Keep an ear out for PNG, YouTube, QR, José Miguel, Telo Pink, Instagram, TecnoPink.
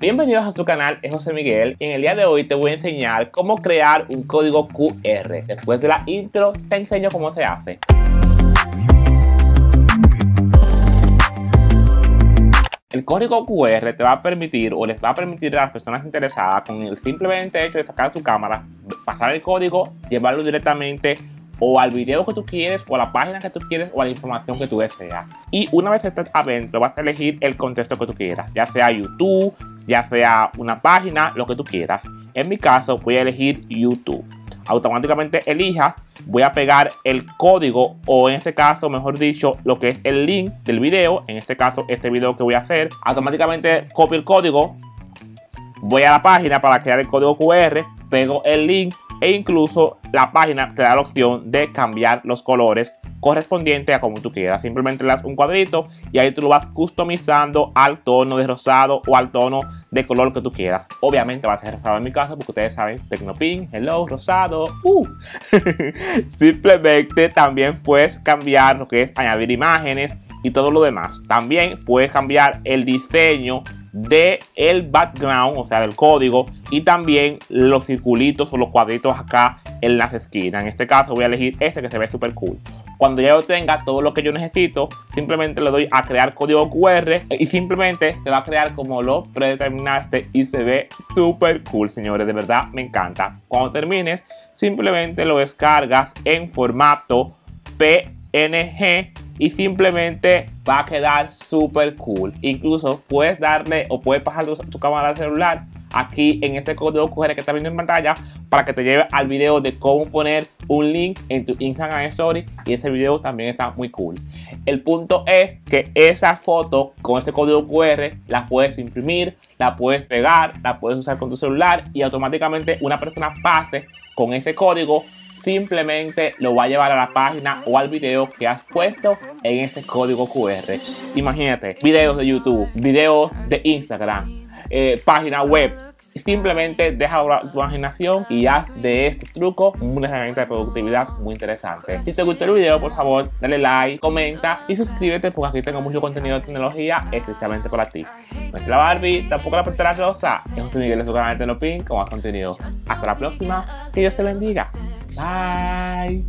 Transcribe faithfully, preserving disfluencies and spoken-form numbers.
Bienvenidos a tu canal, es José Miguel y en el día de hoy te voy a enseñar cómo crear un código Q R. Después de la intro te enseño cómo se hace. El código Q R te va a permitir o les va a permitir a las personas interesadas, con el simplemente hecho de sacar tu cámara, pasar el código, llevarlo directamente o al video que tú quieres, o a la página que tú quieres, o a la información que tú deseas. Y una vez estés adentro, vas a elegir el contexto que tú quieras, ya sea YouTube, ya sea una página, lo que tú quieras. En mi caso, voy a elegir YouTube. Automáticamente elija, voy a pegar el código, o en este caso, mejor dicho, lo que es el link del video. En este caso, este video que voy a hacer. Automáticamente copio el código, voy a la página para crear el código Q R, pego el link, e incluso la página te da la opción de cambiar los colores correspondiente a como tú quieras. Simplemente le das un cuadrito y ahí tú lo vas customizando al tono de rosado o al tono de color que tú quieras. Obviamente va a ser rosado en mi caso porque ustedes saben, TecnoPink, hello, rosado. Uh. Simplemente también puedes cambiar lo que es añadir imágenes y todo lo demás. También puedes cambiar el diseño de el background, o sea del código, y también los circulitos o los cuadritos acá en las esquinas. En este caso voy a elegir este que se ve súper cool. Cuando ya yo tenga todo lo que yo necesito, simplemente le doy a crear código Q R y simplemente se va a crear como lo predeterminaste y se ve súper cool, señores. De verdad me encanta. Cuando termines, simplemente lo descargas en formato P N G y simplemente va a quedar súper cool. Incluso puedes darle o puedes bajar tu, tu cámara al celular aquí en este código Q R que está viendo en pantalla para que te lleve al video de cómo poner un link en tu Instagram Story, y ese video también está muy cool. El punto es que esa foto con ese código Q R la puedes imprimir, la puedes pegar, la puedes usar con tu celular y automáticamente una persona pase con ese código, simplemente lo va a llevar a la página o al video que has puesto en ese código Q R. Imagínate, videos de YouTube, videos de Instagram, eh, página web. Simplemente deja tu imaginación y haz de este truco una herramienta de productividad muy interesante. Si te gustó el video, por favor, dale like, comenta y suscríbete porque aquí tengo mucho contenido de tecnología especialmente para ti. No es la Barbie, tampoco la pantera rosa. Es José Miguel de su canal de Telo Pink con más contenido. Hasta la próxima, que Dios te bendiga. Bye.